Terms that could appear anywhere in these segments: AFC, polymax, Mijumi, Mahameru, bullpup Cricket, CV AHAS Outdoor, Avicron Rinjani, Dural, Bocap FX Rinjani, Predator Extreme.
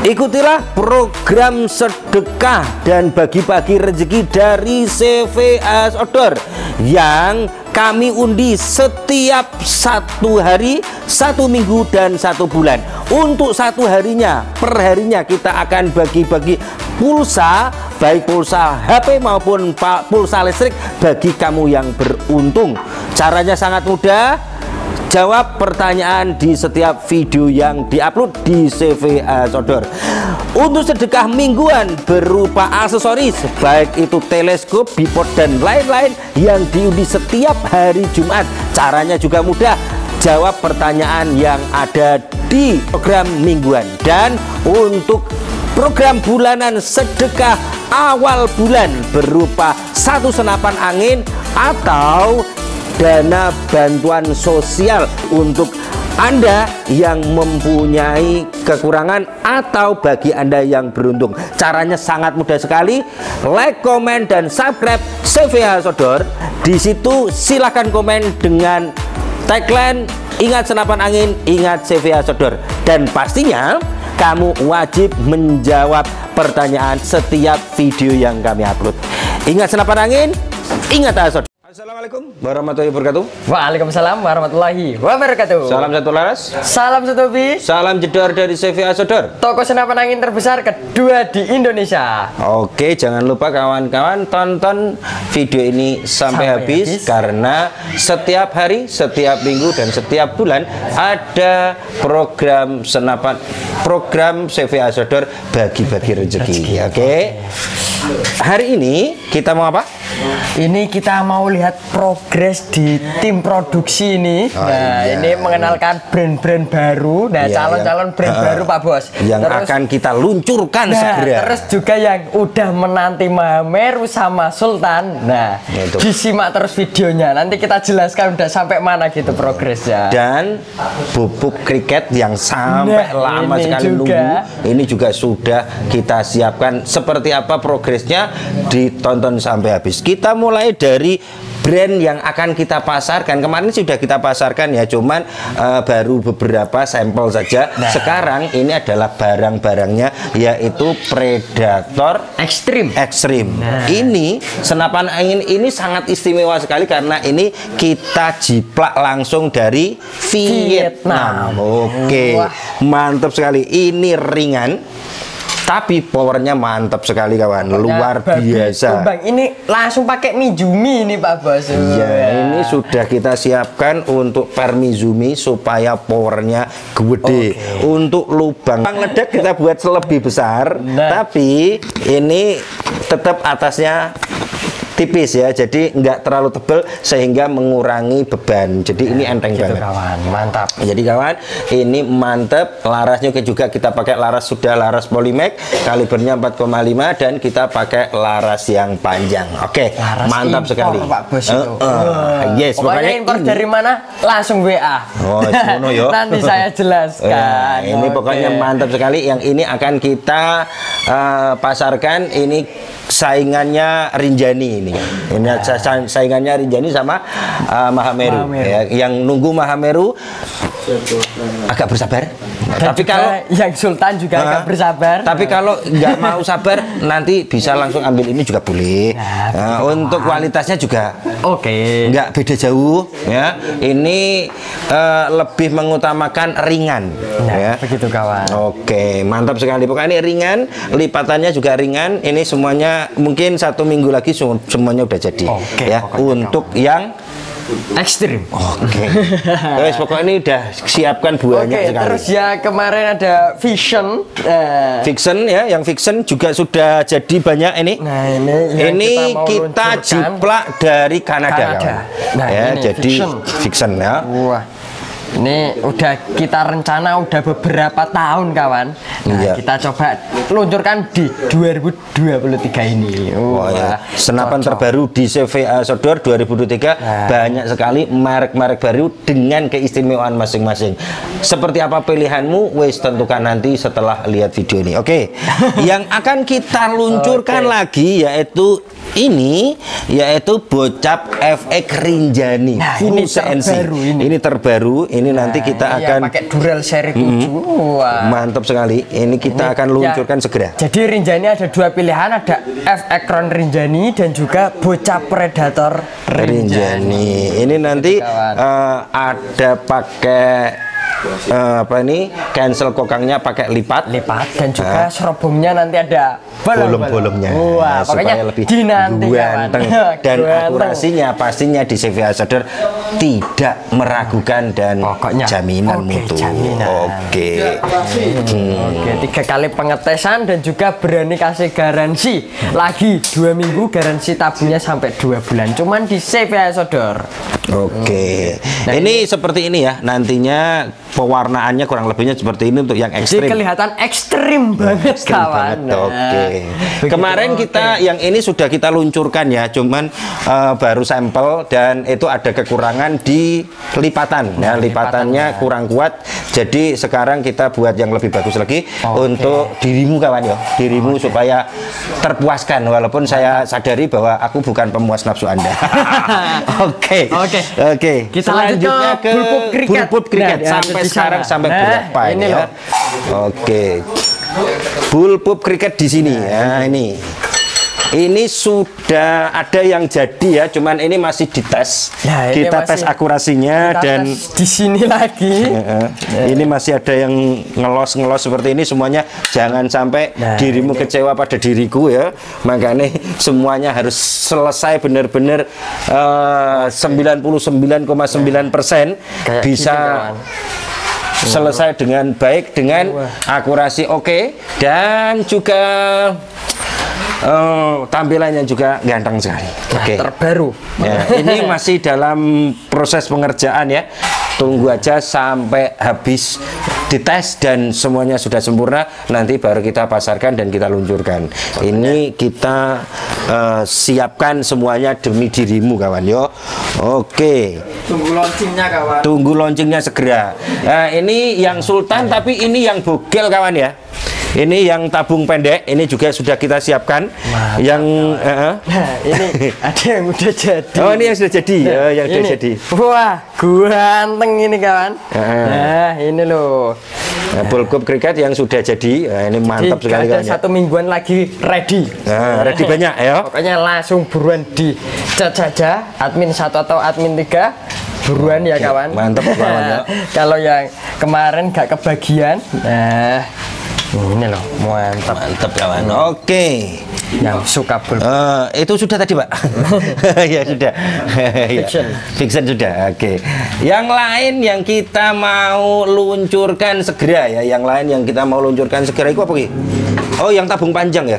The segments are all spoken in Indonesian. Ikutilah program sedekah dan bagi-bagi rezeki dari CV AHAS Outdoor yang kami undi setiap 1 hari, 1 minggu, dan 1 bulan. Untuk 1 harinya, perharinya kita akan bagi-bagi pulsa, baik pulsa HP maupun pulsa listrik bagi kamu yang beruntung. Caranya sangat mudah. Jawab pertanyaan di setiap video yang diupload di CV AHAS Outdoor. Untuk sedekah mingguan berupa aksesoris, baik itu teleskop, bipod, dan lain-lain yang diundi setiap hari Jumat. Caranya juga mudah. Jawab pertanyaan yang ada di program mingguan. Dan untuk program bulanan sedekah awal bulan berupa 1 senapan angin atau dana bantuan sosial untuk Anda yang mempunyai kekurangan atau bagi Anda yang beruntung. Caranya sangat mudah sekali. Like, komen, dan subscribe CV AHAS Outdoor. Di situ silahkan komen dengan tagline "Ingat senapan angin, ingat CV AHAS Outdoor". Dan pastinya kamu wajib menjawab pertanyaan setiap video yang kami upload. Ingat senapan angin, ingat AHAS Outdoor. Assalamualaikum warahmatullahi wabarakatuh. Waalaikumsalam warahmatullahi wabarakatuh. Salam satu laras, salam satu hobi, salam jedor dari CV AHAS Outdoor, toko senapan angin terbesar kedua di Indonesia. Oke, jangan lupa kawan-kawan tonton video ini sampai habis. Karena setiap hari, setiap minggu, dan setiap bulan ada program senapan, program CV AHAS Outdoor bagi-bagi rezeki. Oke, hari ini kita mau apa? Ini kita mau lihat progres di tim produksi ini. Ini mengenalkan brand-brand baru. Nah, calon-calon brand baru Pak Bos, yang terus akan kita luncurkan segera. Terus juga yang udah menanti Mahameru sama Sultan. Nah, gitu. Disimak terus videonya. Nanti kita jelaskan udah sampai mana gitu progresnya. Dan pupuk kriket yang sampai lama sekali nunggu, ini juga sudah kita siapkan. Seperti apa progresnya, ditonton sampai habis. Kita mulai dari brand yang akan kita pasarkan. Kemarin sudah kita pasarkan ya, cuman baru beberapa sampel saja. Sekarang ini adalah barang-barangnya, yaitu Predator Extreme. Ini senapan angin ini sangat istimewa sekali karena ini kita jiplak langsung dari Vietnam. Oke, mantap sekali. Ini ringan tapi powernya mantap sekali kawan, luar biasa. Bang, ini langsung pakai Mijumi ini Pak Bos. Iya, ini sudah kita siapkan untuk per Mijumi supaya powernya gede. Untuk lubang ledak kita buat lebih besar, tapi ini tetap atasnya tipis ya, jadi nggak terlalu tebal sehingga mengurangi beban. Jadi ini enteng gitu banget kawan, mantap. Jadi kawan, ini mantap. Larasnya juga kita pakai laras sudah, laras polymax kalibernya 4,5 dan kita pakai laras yang panjang. Oke, mantap sekali Pak Bos. Yes, pokoknya impor dari mana langsung WA. Nanti saya jelaskan. Ini pokoknya mantap sekali. Yang ini akan kita pasarkan. Ini saingannya Rinjani ini. Ini saingannya Rinjani sama Mahameru. Ya, yang nunggu Mahameru agak bersabar. Dan tapi kalau yang Sultan juga agak bersabar. Tapi kalau nggak mau sabar nanti bisa langsung ambil ini juga boleh. Untuk kualitasnya juga oke. Nggak beda jauh ya. Ini lebih mengutamakan ringan. Ya, begitu kawan. Oke, mantap sekali. Pokoknya ini ringan, lipatannya juga ringan. Ini semuanya mungkin 1 minggu lagi semuanya udah jadi. Ya, untuk yang Ekstrim. Oke. Guys, pokoknya ini udah siapkan buahnya sekali. Terus ya kemarin ada Vision. Vision ya, yang Vision juga sudah jadi banyak ini. Nah, ini kita jiplak dari Kanada. Nah, ya, jadi Vision ya. Wah. Ini udah kita rencana udah beberapa tahun kawan. Nah, kita coba luncurkan di 2023 ini. Senapan terbaru di CV AHAS Outdoor 2023. Banyak sekali merek-merek baru dengan keistimewaan masing-masing. Seperti apa pilihanmu, wes tentukan nanti setelah lihat video ini. Oke. Yang akan kita luncurkan lagi yaitu ini yaitu Bocap FX Rinjani. Nah, ini terbaru ini terbaru ini. Nah, nanti kita akan pakai dural seri 7. Mantap sekali ini, kita akan luncurkan segera. Jadi Rinjani ada dua pilihan, ada Avicron Rinjani dan juga Bocap Predator Rinjani. Ini nanti ada pakai apa ini, cancel kokangnya pakai lipat dan juga serobongnya nanti ada bolong-bolongnya. Wah, supaya lebih ganteng dan akurasinya pastinya di CV AHAS Outdoor tidak meragukan dan pokoknya jaminan mutu. Oke, 3 kali pengetesan dan juga berani kasih garansi lagi 2 minggu, garansi tabungnya sampai 2 bulan cuman di CV AHAS Outdoor. Nah, ini seperti ini ya nantinya. Pewarnaannya kurang lebihnya seperti ini untuk yang ekstrim. Jadi kelihatan ekstrim banget, kawan. Kemarin kita yang ini sudah kita luncurkan ya, cuman baru sampel dan itu ada kekurangan di lipatan. Nah, lipatannya kurang kuat. Jadi sekarang kita buat yang lebih bagus lagi untuk dirimu, kawan ya, dirimu supaya terpuaskan. Walaupun saya sadari bahwa aku bukan pemuas nafsu Anda. Oke. Kita lanjutnya ke bullpup Cricket. Sampai sekarang sampai berapa ini ya? Bullpup Cricket di sini ya. Ini sudah ada yang jadi ya, cuman ini masih dites. Nah, kita tes akurasinya dan di sini lagi. Ini masih ada yang ngelos seperti ini semuanya. Jangan sampai dirimu kecewa pada diriku ya. Makanya semuanya harus selesai benar-benar 99,9% bisa selesai dengan baik dengan akurasi dan juga tampilannya juga ganteng sekali. Terbaru. Ini masih dalam proses pengerjaan ya. Tunggu aja sampai habis dites dan semuanya sudah sempurna. Nanti baru kita pasarkan dan kita luncurkan. Ini kita siapkan semuanya demi dirimu, kawan. Tunggu launchingnya, kawan. Tunggu launchingnya segera. Ini yang Sultan, tapi ini yang bogel, kawan ya. Ini yang tabung pendek, ini juga sudah kita siapkan. Ini ada yang udah jadi. Ini yang sudah jadi. Yang sudah jadi. Wah, ganteng ini, kawan. Nah, ini loh. Bullpup Cricket yang sudah jadi. Ini mantap sekali, kawan. 1 mingguan lagi ready. Ready banyak ya. Pokoknya langsung buruan dicat saja. Admin 1 atau admin 3. Buruan ya, kawan. Mantap, kawan. Kalau yang kemarin gak kebagian. Ini loh, mantap kawan. Yang suka bullpup itu sudah tadi, Pak. Ya sudah. Fiction sudah. Yang lain yang kita mau luncurkan segera ya. Itu apa, Ki? Oh, yang tabung panjang ya?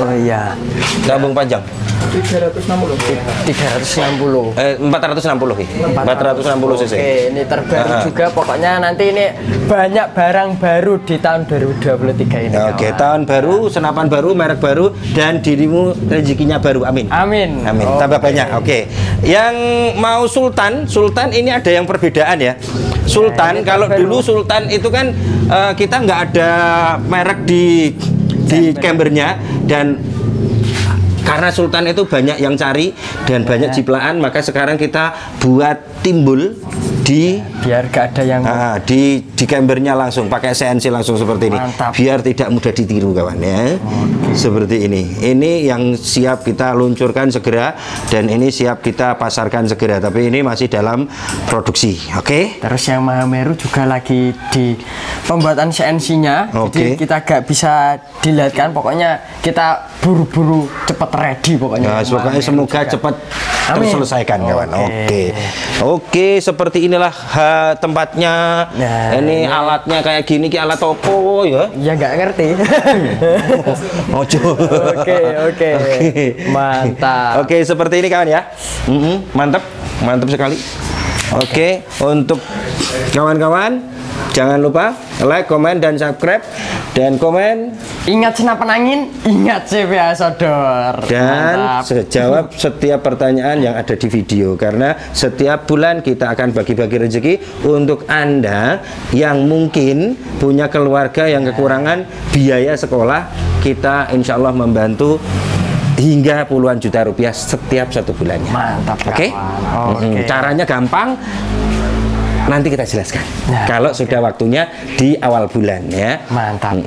Oh iya. Tabung panjang. 460 cc. Ini terbaru juga, pokoknya nanti ini banyak barang baru di tahun 2023 ini. Tahun baru, senapan baru, merek baru, dan dirimu rezekinya baru. Amin. Tambah banyak. Yang mau Sultan ini ada yang perbedaan ya. Sultan kalau dulu Sultan itu kan kita nggak ada merek di cambernya, dan karena Sultan itu banyak yang cari dan banyak ciplaan, maka sekarang kita buat timbul di biar gak ada yang di cambernya langsung pakai CNC langsung seperti ini. Biar tidak mudah ditiru, kawan ya. Seperti ini. Ini yang siap kita luncurkan segera dan ini siap kita pasarkan segera, tapi ini masih dalam produksi. Terus yang Mahameru juga lagi di pembuatan CNC-nya. Jadi kita gak bisa dilihatkan, pokoknya kita buru-buru cepat ready pokoknya. Semoga cepat terselesaikan, kawan. Oke, seperti inilah tempatnya. Ini alatnya kayak gini, alat toko ya. Ya nggak ngerti. Oke. Mantap. Oke, seperti ini, kawan ya. Mantap sekali. Untuk kawan-kawan, jangan lupa like, komen, dan subscribe. Dan komen, ingat senapan angin, ingat CV AHAS Outdoor. Dan jawab setiap pertanyaan yang ada di video. Karena setiap bulan kita akan bagi-bagi rezeki untuk Anda yang mungkin punya keluarga yang kekurangan biaya sekolah. Kita insya Allah membantu hingga puluhan juta rupiah setiap satu bulannya. Mantap. Oke? Okay? Okay. Caranya gampang. Nanti kita jelaskan. Nah, kalau sudah waktunya di awal bulan ya. Mantap.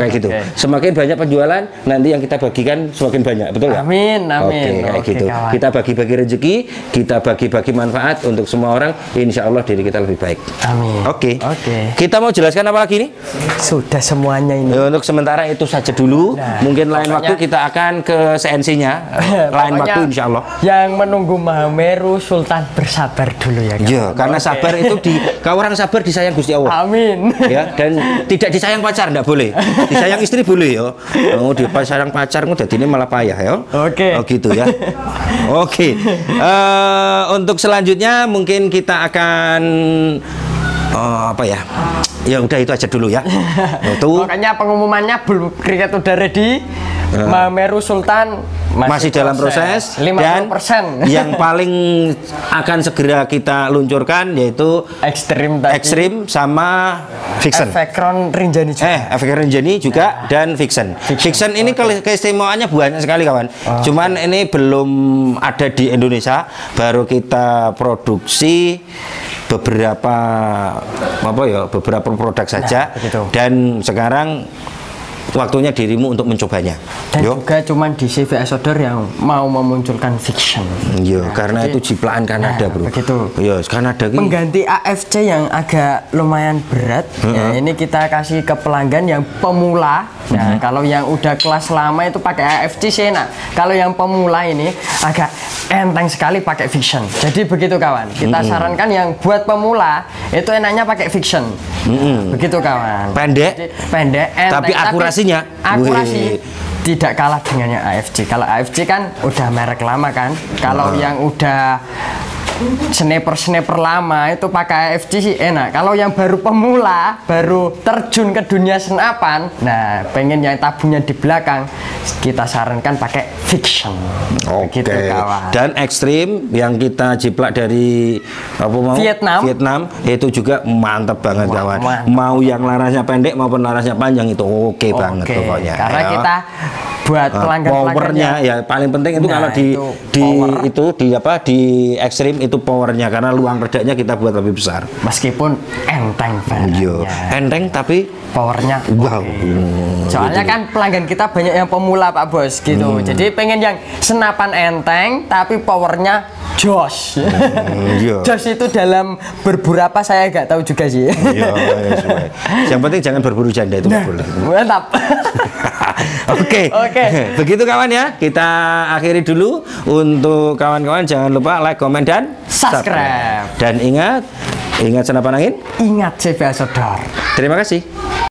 Kayak gitu. Semakin banyak penjualan, nanti yang kita bagikan semakin banyak, betul nggak? Amin, amin. Oke, kayak gitu. Kawan. Kita bagi-bagi rezeki, kita bagi-bagi manfaat untuk semua orang. Insya Allah diri kita lebih baik. Amin. Oke. Oke. Kita mau jelaskan apa lagi nih? Sudah semuanya ini. Untuk sementara itu saja dulu. Nah, mungkin lain waktu kita akan ke CNC-nya. Lain waktu insya Allah. Yang menunggu Mahameru Sultan bersabar dulu ya. Iya, karena sabar itu kalau orang sabar disayang Gusti Allah. Amin. Ya, dan tidak disayang pacar ndak boleh. Disayang istri boleh ya. Oh, disayang pacar dadine malah payah ya. Oke. Okay. Oh gitu ya. Oke. Okay. Untuk selanjutnya mungkin kita akan apa ya? Ya udah itu aja dulu ya. Makanya pengumumannya bullpup Cricket udah ready. Mahameru Sultan masih dalam proses 50%. Dan yang paling akan segera kita luncurkan yaitu Extreme sama Fiction. Avicron Rinjani juga. Avicron Rinjani juga dan Fiction. Fiction ini keistimewaannya banyak sekali kawan. Cuman ini belum ada di Indonesia, baru kita produksi beberapa beberapa produk saja. Dan sekarang waktunya dirimu untuk mencobanya. Dan juga cuman di CV AHAS Outdoor yang mau memunculkan Fiction. Iya, karena itu ciptaan Kanada, bro. Begitu. Iya, Kanada. Pengganti AFC yang agak lumayan berat. Ya, ini kita kasih ke pelanggan yang pemula. Nah, kalau yang udah kelas lama itu pakai AFC sih enak. Kalau yang pemula ini agak enteng sekali pakai Fiction. Jadi begitu kawan. Kita sarankan yang buat pemula itu enaknya pakai Fiction. Begitu kawan. Pendek. Jadi, pendek. Enteng, tapi akurasi. Akurasi tidak kalah dengannya AFC. Kalau AFC kan udah merek lama kan. Kalau yang udah sniper lama itu pakai AFC sih enak. Kalau yang baru pemula, baru terjun ke dunia senapan, nah pengen yang tabungnya di belakang, kita sarankan pakai Fiction. Oke. Gitu, kawan. Dan Ekstrim yang kita jiplak dari Vietnam itu juga mantap banget kawan. Mau yang larasnya pendek maupun larasnya panjang itu oke banget pokoknya. Karena kita buat pelanggan-pelanggannya ya paling penting itu kalau di Ekstrim itu powernya, karena luang redaknya kita buat lebih besar meskipun enteng banget. Enteng tapi powernya wow. Soalnya kan pelanggan kita banyak yang pemula Pak Bos gitu. Jadi pengen yang senapan enteng tapi powernya josh. Josh itu dalam berburu apa saya nggak tahu juga sih. Yang penting jangan berburu janda itu boleh. Mantap. Oke. Begitu kawan ya. Kita akhiri dulu. Untuk kawan-kawan jangan lupa like, komen, dan subscribe. Dan ingat senapan angin, ingat CV AHAS Outdoor. Terima kasih.